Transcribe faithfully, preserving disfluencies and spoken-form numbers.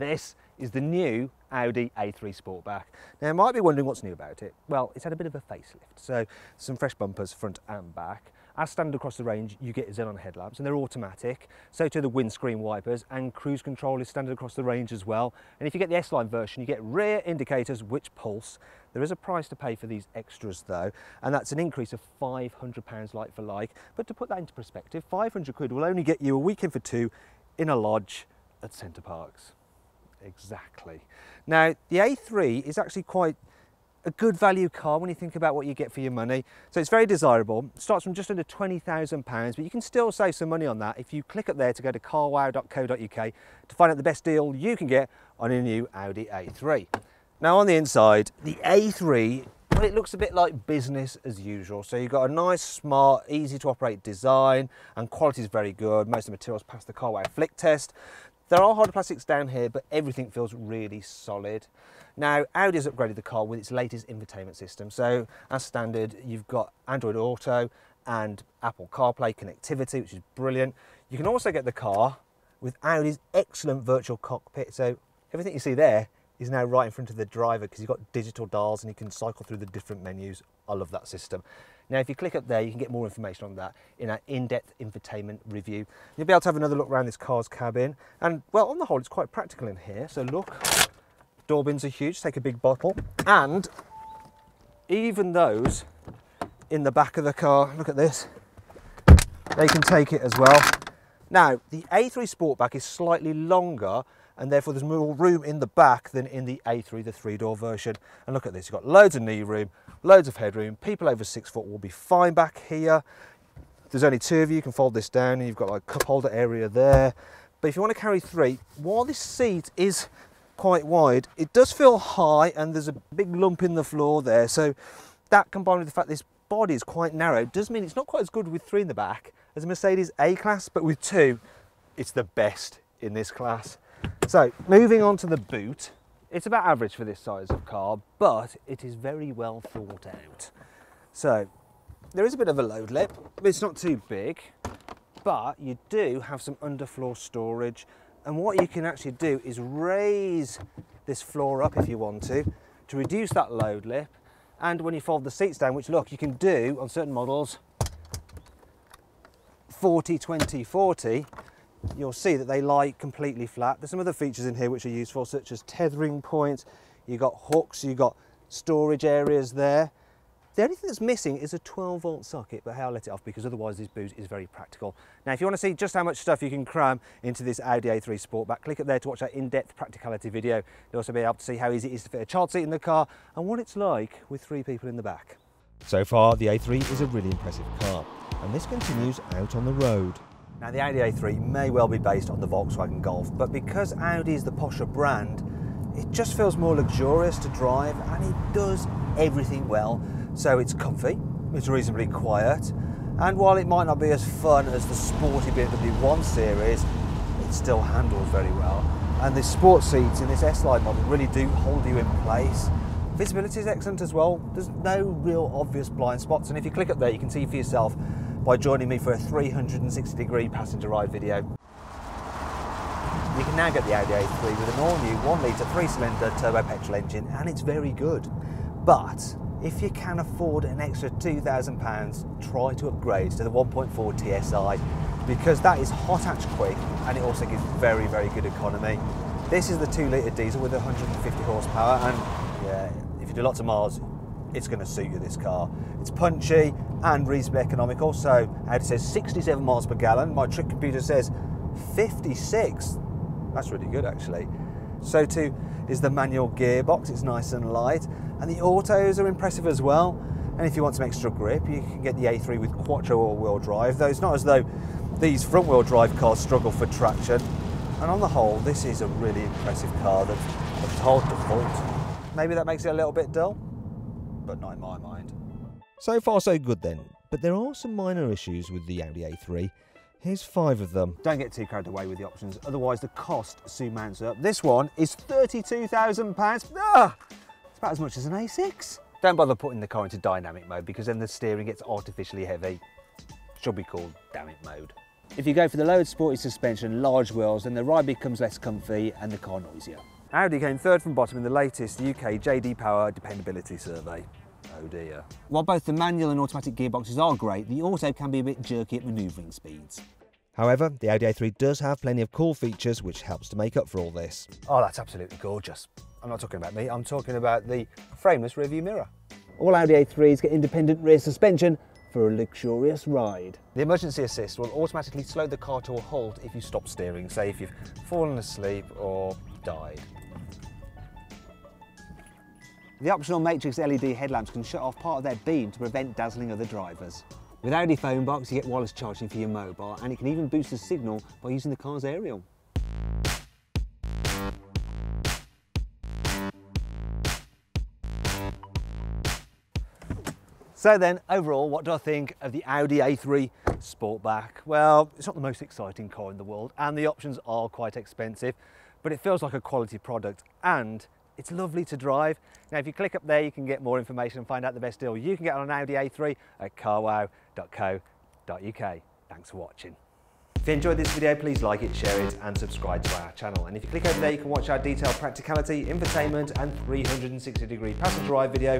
This is the new Audi A three Sportback. Now, you might be wondering what's new about it. Well, it's had a bit of a facelift, so some fresh bumpers front and back. As standard across the range, you get xenon headlamps and they're automatic. So do the windscreen wipers, and cruise control is standard across the range as well. And if you get the S-Line version, you get rear indicators which pulse. There is a price to pay for these extras though, and that's an increase of five hundred pounds like for like. But to put that into perspective, five hundred quid will only get you a weekend for two in a lodge at Centre Parcs. Exactly. Now, the A three is actually quite a good value car when you think about what you get for your money. So it's very desirable. It starts from just under twenty thousand pounds, but you can still save some money on that if you click up there to go to carwow dot co dot U K to find out the best deal you can get on a new Audi A three. Now, on the inside, the A three, well, it looks a bit like business as usual. So you've got a nice, smart, easy to operate design, and quality is very good. Most of the materials pass the Carwow flick test. There are harder plastics down here, but everything feels really solid. Now, Audi's upgraded the car with its latest infotainment system. So as standard, you've got Android Auto and Apple CarPlay connectivity, which is brilliant. You can also get the car with Audi's excellent virtual cockpit. So everything you see there is now right in front of the driver, because you've got digital dials and you can cycle through the different menus. I love that system. Now, if you click up there, you can get more information on that in our in-depth infotainment review. You'll be able to have another look around this car's cabin. And, well, on the whole, it's quite practical in here. So look, door bins are huge, take a big bottle. And even those in the back of the car, look at this, they can take it as well. Now, the A three Sportback is slightly longer, and therefore there's more room in the back than in the A three, the three-door version. And look at this, you've got loads of knee room, loads of headroom. People over six foot will be fine back here. There's only two of you, you can fold this down, and you've got like cup holder area there. But if you want to carry three, while this seat is quite wide, it does feel high, and there's a big lump in the floor there. So that, combined with the fact this body is quite narrow, does mean it's not quite as good with three in the back as a Mercedes A class, but with two, it's the best in this class. So, moving on to the boot, it's about average for this size of car, but it is very well thought out. So, there is a bit of a load lip, but it's not too big, but you do have some underfloor storage, and what you can actually do is raise this floor up if you want to, to reduce that load lip, and when you fold the seats down, which look, you can do on certain models, forty, twenty, forty, you'll see that they lie completely flat. There's some other features in here which are useful, such as tethering points, you've got hooks, you've got storage areas there. The only thing that's missing is a twelve volt socket, but hey, I'll let it off because otherwise this boot is very practical. Now, if you want to see just how much stuff you can cram into this Audi A three Sportback, click up there to watch that in-depth practicality video. You'll also be able to see how easy it is to fit a child seat in the car and what it's like with three people in the back. So far, the A three is a really impressive car, and this continues out on the road. Now, the Audi A three may well be based on the Volkswagen Golf, but because Audi is the posher brand, it just feels more luxurious to drive, and it does everything well. So it's comfy, it's reasonably quiet, and while it might not be as fun as the sporty B M W one series, it still handles very well. And the sports seats in this S-Line model really do hold you in place. Visibility is excellent as well. There's no real obvious blind spots, and if you click up there, you can see for yourself by joining me for a three hundred sixty degree passenger ride video. You can now get the Audi A three with an all-new one litre three-cylinder turbo petrol engine, and it's very good. But if you can afford an extra two thousand pounds, try to upgrade to the one point four T S I, because that is hot hatch quick, and it also gives very, very good economy. This is the two litre diesel with one hundred fifty horsepower, and yeah, if you do lots of miles, it's going to suit you, this car. It's punchy and reasonably economical. So Audi says sixty-seven miles per gallon. My trick computer says fifty-six. That's really good, actually. So too is the manual gearbox. It's nice and light, and the autos are impressive as well. And if you want some extra grip, you can get the A three with Quattro all-wheel drive, though it's not as though these front-wheel drive cars struggle for traction. And on the whole, this is a really impressive car that's hard to fault. Maybe that makes it a little bit dull, but not in my mind. So far so good then, but there are some minor issues with the Audi A three. Here's five of them. Don't get too carried away with the options, otherwise the cost soon mounts up. This one is thirty-two thousand pounds. Ah, it's about as much as an A six. Don't bother putting the car into dynamic mode, because then the steering gets artificially heavy. Should be called damn it mode. If you go for the lowered sporty suspension, large wheels, then the ride becomes less comfy and the car noisier. Audi came third from bottom in the latest U K J D Power dependability survey. Oh dear. While both the manual and automatic gearboxes are great, the auto can be a bit jerky at manoeuvring speeds. However, the Audi A three does have plenty of cool features which helps to make up for all this. Oh, that's absolutely gorgeous. I'm not talking about me, I'm talking about the frameless rearview mirror. All Audi A threes get independent rear suspension for a luxurious ride. The emergency assist will automatically slow the car to a halt if you stop steering, say if you've fallen asleep or died. The optional matrix L E D headlamps can shut off part of their beam to prevent dazzling other drivers. With Audi Phone Box, you get wireless charging for your mobile, and it can even boost the signal by using the car's aerial. So then, overall, what do I think of the Audi A three Sportback? Well, it's not the most exciting car in the world, and the options are quite expensive, but it feels like a quality product, and it's lovely to drive. Now, if you click up there, you can get more information and find out the best deal you can get on an Audi A three at car wow dot co dot U K. Thanks for watching. If you enjoyed this video, please like it, share it, and subscribe to our channel. And if you click over there, you can watch our detailed practicality, infotainment, and three hundred sixty degree passenger drive video